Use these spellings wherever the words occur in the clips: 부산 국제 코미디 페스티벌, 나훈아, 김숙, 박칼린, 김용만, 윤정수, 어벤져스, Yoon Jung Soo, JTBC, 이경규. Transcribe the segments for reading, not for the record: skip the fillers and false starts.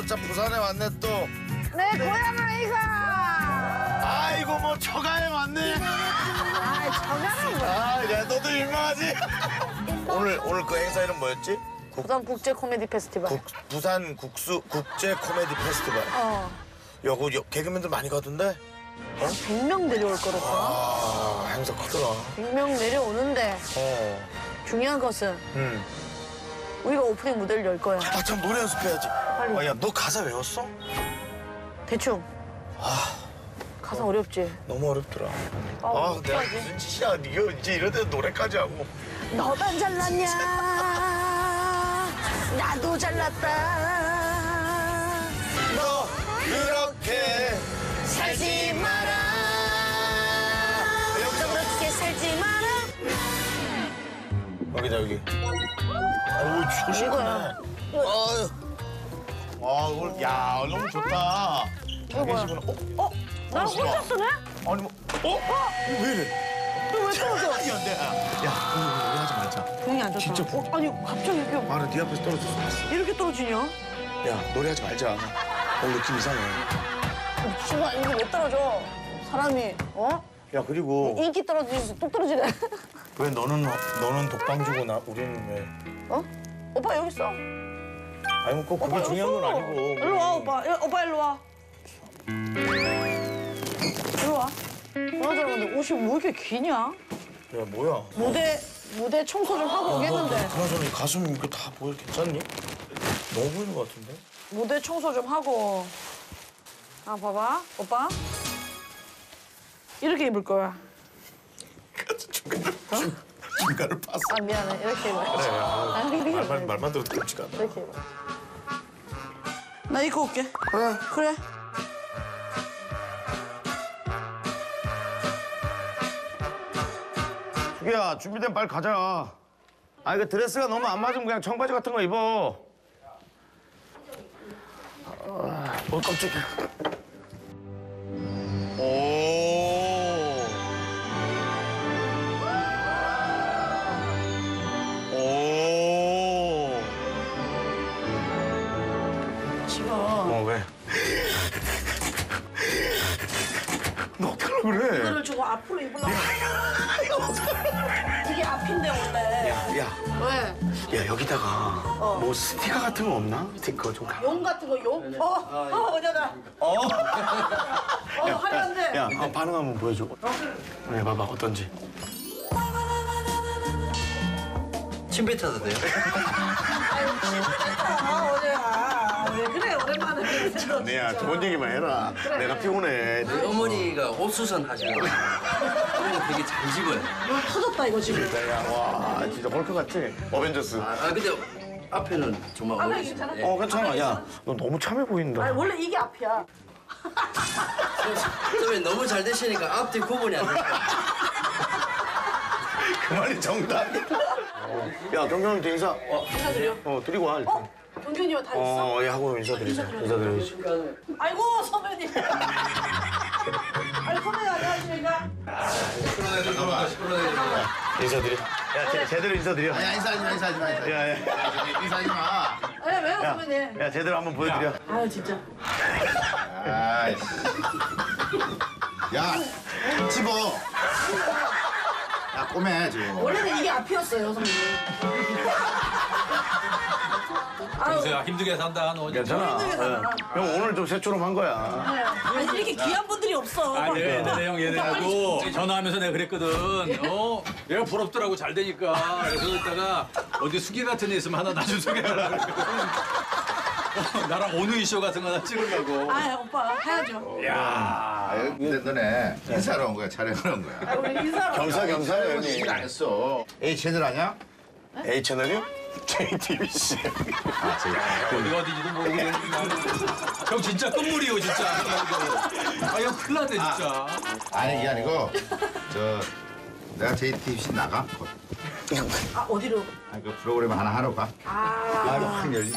듣자 부산에 왔네 또. 내 고향으로 이가. 아이고 뭐 처가에 왔네. 아 처가는 뭐야? 아 야 너도 민망하지? 오늘 그 행사 이름 뭐였지? 부산국제코미디페스티벌. 부산국제코미디페스티벌. 어. 여기 개그맨들 많이 가던데? 어? 100명 내려올 거랬어. 아 행사 크더라. 100명 내려오는데. 어. 중요한 것은. 우리가 오프닝 무대를 열 거야. 아, 참 노래 연습해야지. 빨리. 아, 야, 너 가사 외웠어? 대충. 아. 가사 어렵지? 너무 어렵더라. 아, 내가 무슨 짓이야. 이거 이제 이런 데서 노래까지 하고. 너만 잘났냐? 나도 잘났다. 너 그렇게 살지 마라. 여기서 그렇게 살지 마라. 여기다, 여기. 아우 조심하네. 아유, 야 너무 좋다. 자기시구나. 어? 나랑 혼자 쓰네? 아니 뭐, 어? 왜 이래? 너 왜 떨어져? 아니야, 내가. 야, 동영이 우리 하지 말자. 동영이 안 좋다. 진짜 어? 아니 갑자기 이렇게. 나는 네 앞에서 떨어졌어. 이렇게 떨어지냐? 야, 노래하지 말자. 오늘 느낌 이상해. 미친아, 이거 왜 떨어져? 사람이, 어? 야 그리고. 인기 떨어지면서 뚝 떨어지네. 왜 너는 독방 주고 나 우리는 왜? 어? 오빠 여기 있어. 아니 뭐 꼭 그게 중요한 건 아니고. 일로 와 오빠. 오빠 일로 와. 일로 와. 그러더라 근데 옷이 왜 이렇게 기냐? 야 뭐야? 무대 청소 좀 하고 오겠는데. 그나저나 가슴 이거 다 보여 괜찮니? 너무 보이는 것 같은데? 무대 청소 좀 하고. 아 봐봐 오빠. 이렇게 입을 거야. 중간을 봤어. 아 미안해 이렇게 입어. 그래 아, 말만 들어도 끔찍 않아. 이렇게 입어. 나 입고 올게. 그래. 주기야 준비되면 빨리 가자. 아 이거 드레스가 너무 안 맞으면 그냥 청바지 같은 거 입어. 어 깜짝이야. 오. 너 어떡하려고 그래? 오늘은 저거 앞으로 입으려고. 되게 앞인데 원래. 야. 왜? 야 여기다가 뭐 스티커 같은 거 없나? 스티커 좀. 용 같은 거 용? 어쩌다. 하려는데. 야 반응 한번 보여줘. 네 봐봐 어떤지. 침 뱉어도 돼요? 아유 침 뱉어 오늘야. 왜 그래 오랜만에. 내야 좋은 얘기만 해라. 그래. 내가 피곤해. 내 어머니가 옥수선 하시는 거. 어머니 되게 잘 집어요. 이거 터졌다 이거 지금. 와 진짜 헐크 같지? 어벤져스. 아 근데 앞에는 정말 어벤져스. 괜찮아. 네. 괜찮아. 야 너 너무 참해 보인다. 아니 원래 이게 앞이야. 선배님 너무 잘 되시니까 앞뒤 구분이 안 돼. 그 말이 정답이야. 야 경경님한테 인사. 인사드려. 드리고 와 일단. 경준이와 다 있어? 예, 하고 인사드리자. 인사드려야지. 아이고, 선배님. 아니, 선배님 안녕하십니까? 인사드려. 야, 제대로 인사드려. 야, 인사하지 마. 인사하지 마. 예, 왜요, 선배님? 야, 제대로 한번 보여드려. 아유, 진짜. 아이씨. 야, 집어. 야, 꼬매, 지금. 원래는 이게 앞이었어요, 선배님. 정수야 힘들게 산다 너. 괜찮아. 형 오늘 좀 새처럼한 거야. 네. 아니 이렇게 귀한 분들이 없어. 아니 얘네하고 전화하면서 내가 그랬거든. 내가 부럽더라고 잘 되니까. 그래서 있다가 어디 수기 같은 데 있으면 하나 나좀 소개하라. 나랑 오누이 쇼 같은 거 하나 찍으려고. 아 오빠 해야죠. 야 근데 너네 인사로 온 거야 촬영을 온 거야. 경사 형이 안 했어. A 채널 아니야? A 채널이요? JTBC. 아, 제가. 어디가 어디지도 모르고. 형, 진짜 끝물이요, 진짜. 아, 형, 큰일 났네, 진짜. 아니, 이게 아니고. 내가 JTBC 나가. 아, 어디로? 아, 그 프로그램 하나 하러 가. 아, 확 열리지.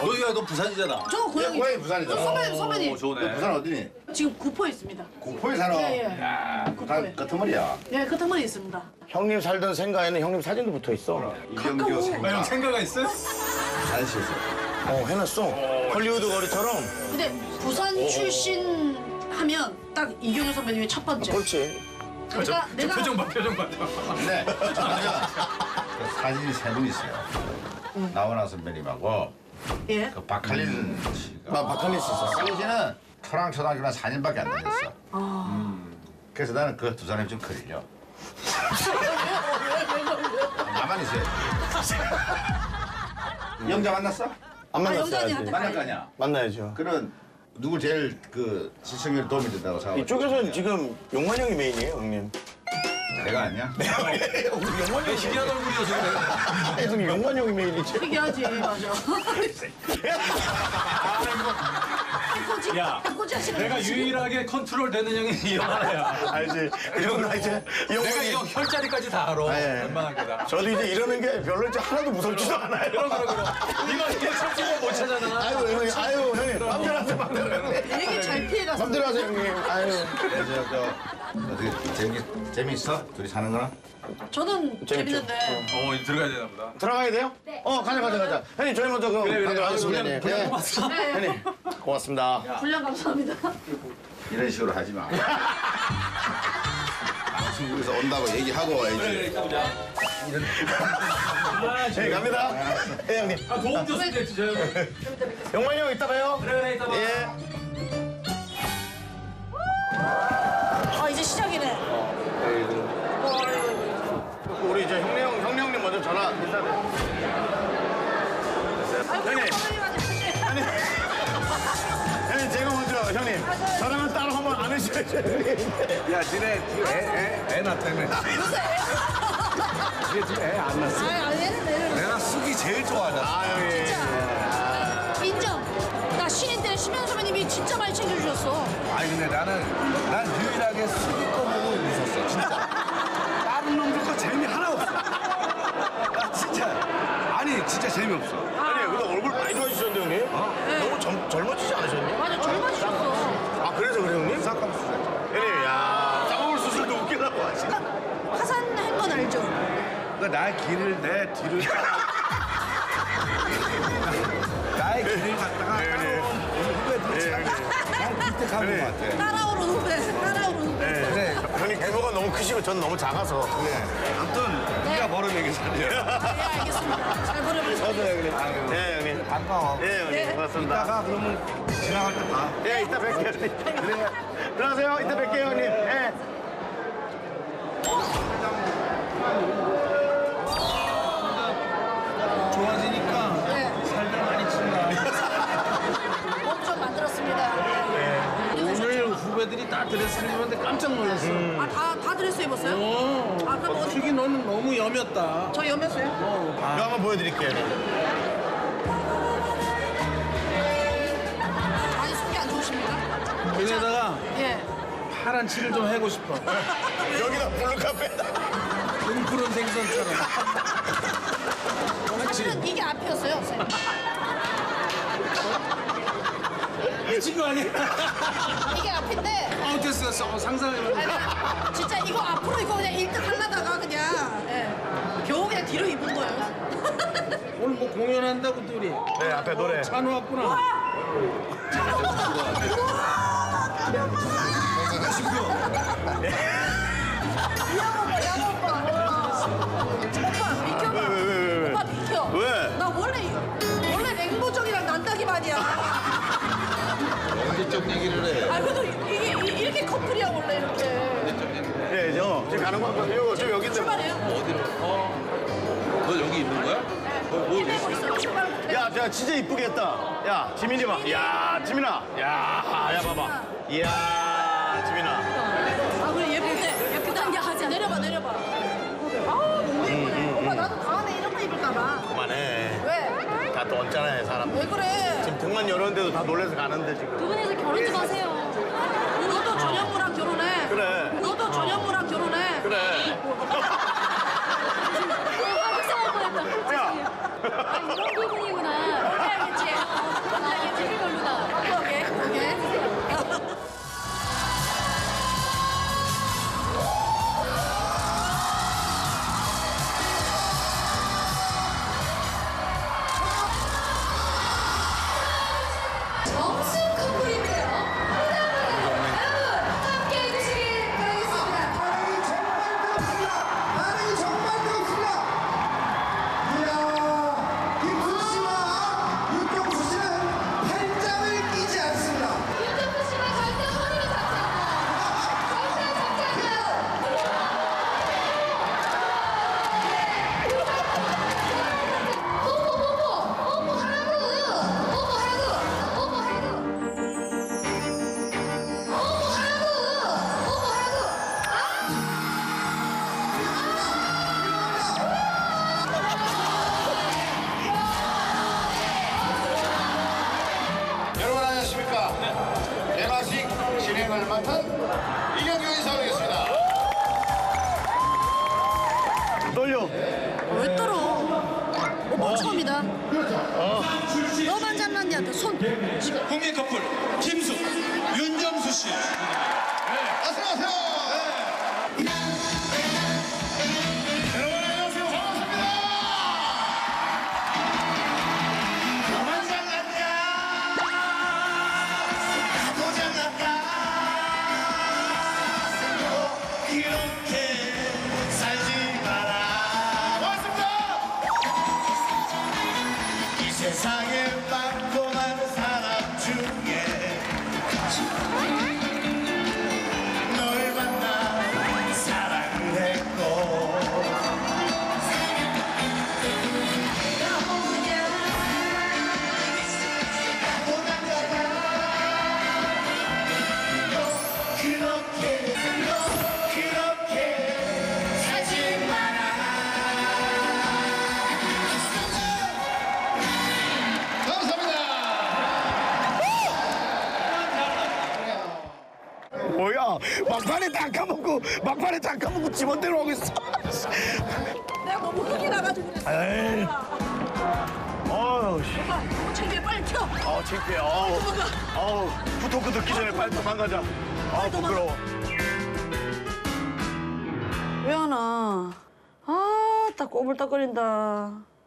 너희가 너 부산이잖아. 저 고향이. 고향이 부산이잖아. 선배님. 좋네. 부산 어디니? 지금 구포에 있습니다. 구포에 살아? 예. 구포에. 끄트머리야. 네, 끄트머리 있습니다. 형님 살던 생가에는 형님 사진도 붙어 있어. 이경규 생가. 형 생가가 있어요? 안 씻어. 해놨어. 헐리우드 거리처럼. 근데 부산 출신 하면 딱 이경규 선배님이 첫 번째. 그렇지. 그러니까 내가 표정 봐, 표정 봐. 네. 사진이 세 분 있어요. 나훈아 선배님하고. 예. 그 박칼린 씨가. 박칼린 씨 있어. 당시는 초랑 초등학교랑 4년밖에 안 다녔어. 그래서 나는 그 두 사람이 좀 걸려. 나만 있어요. 영자 만났어? 안 만났어요. 만날 거 아니야? 만나야죠. 그런 누구 제일 그 시청률 도움이 된다고 생각해요? 이쪽에서는 지금 용만 형이 메인이에요, 형님. 내가 아니야? 우리 용만 형이 신기한 얼굴이어서 그래. 지금 용만 형이 메인이지. 신기하지, 맞아. 야, 내가 유일하게 컨트롤 되는 형이 이 영화야. 알지? 이 형은 이제 내가 이 형 혈자리까지 다 알아. 웬만하게 다. 저도 이제 이러는 게 별로 이제 하나도 무섭지도 않아요. 그럼. 이거 이게 참고 못 찾잖아. 아유 형님. 맘대로. 얘기 잘 피해가서. 맘대로 하세요 형님. 아유. 어떻게 재미있어? 둘이 사는 거랑? 저는 재밌는데. 들어가야 되나 보다. 들어가야 돼요? 네. 가자. 형님 저희 먼저 그럼 가도록 하겠습니다. 그래. 고맙습니다. 형님 고맙습니다. 훈련 감사합니다. 이런 식으로 하지 마. 중국에서 온다고 얘기하고 와야지. 저희 갑니다. 예 형님. 도움 줬을지 저요. 영만이 형 이따 봐요. 그래 이따 봐. 예. 이제 시작이네. 우리 이제 형님 먼저 전화 인사드려. 형님 제가 먼저 형님 저랑은 따로 한번 안 해주셔야죠. 야 니네 지금 애 낳았다며. 니네 지금 애 안 낳았어? 내가 숙이 제일 좋아하잖아. 진짜 인정. 나 신인 때 심현 선배님이 진짜 많이 챙겨주셨어. 아니 근데 난 유일하게 숙이 거 보고 웃었어 진짜. 다른 놈들 거 재미 하나 없어. 나 진짜 진짜 재미없어. 아니 근데 얼굴 많이 좋아지셨는데 형님? 너무 젊어지지 않으셨니? 맞아 젊어지셨어. 그래서 그래 형님? 쌍꺼풀 수술. 형님 야 쌍꺼풀 수술도 웃기다고 하지. 화산한 건 알죠? 나의 길을 내 뒤를 나의 길을 갔다가 따라오는 후배, 네, 형님 규모가 너무 크시고 전 너무 작아서. 아무튼 네가 벌은 얘기 잘해요. 네, 알겠습니다. 잘 벌어보세요. 저도요. 네, 형님. 반가워. 네, 형님. 고맙습니다. 이따가 그러면 지나갈 때 봐. 네, 이따 뵐게요. 그래요. 들어가세요. 이따 뵐게요, 형님. 네. 좋아지니까 살다 많이 친다. 몸 좀 만들었습니다. 후배들이 다 드레스 입었는데 깜짝 놀랐어. 다 드레스 입었어요? 그럼 특히 너는 너무 여몄다. 저 여맸어요? 이거 한번 보여드릴게요. 아니 속이 안 좋으십니까? 여기다가 파란 칠을 좀 해고 싶어. 여기다 블루카페다. 둥그런 생선처럼. 사실은 이게 앞이었어요, 선생님. 미친 거 아니야? 이게 앞인데. 됐어. 상상해봐. 진짜 이거 앞으로 이거 그냥 1등 하려다가 그냥 겨우 그냥 뒤로 입은 거예요. 오늘 뭐 공연한다고 둘이. 네, 앞에 노래. 찬우 왔구나. 오빠 비켜봐. 왜? 오빠 비켜. 왜? 나 원래 랭보정이랑 난다기만이야. 언제적 얘기를 해. 근데 이렇게 커플이야 원래 이렇게. 언제적 얘기를 해. 네, 지금 가는 건 이거 지금 여기 있는데. 출발해요? 어디로? 너 여기 있는 거야? 네. 이대고 있어. 출발. 야, 내가 진짜 이쁘게 했다. 야, 지민이 봐. 야, 지민아. 야, 봐봐. 야, 지민아. 그래 예쁜데. 예쁘다. 야, 하자. 내려봐. 너무 예쁘네. 오빠 나도 다음에 이런 거 입을까 봐. 그만해. 왜? 다 또 언짢아해 사람. 왜 그래? 등만 열었는데도 다 놀라서 가는데 지금. 두 분이서 결혼 좀 하세요. 너도 전현무랑 결혼해. 그래. 너도 전현무랑 결혼해. 그래. 속상할 뻔했다. 이런 기분이구나. 원래 알겠지. 이걸로다. 오케이. 왜 떨어? 오빠 처음이다. 너만 잘났냐한테 손. 국민 커플 김숙, 윤정수 씨. 어서 오세요. 네. 여러분 안녕하세요. 반갑습니다. 너만 잘났냐? 나도 잘났다. 이렇게. 세상에 꼼꼼한 사람 중에 널 만나 사랑을 했고 너무냐 나도 남자가 너 그렇게 살지 마라. 뭐야? 막판에 다 까먹고 집어대로 하고 있어. 내가 너무 흥이 나가지고 그랬어. 에이. 어우 씨. 오빠 너무 창피해. 빨리 튀어. 아 창피해. 어우. 어우. 후토크 듣기 전에 빨리 도망가자. 아 부끄러워. 왜 하나? 아 딱 꼬불딱거린다.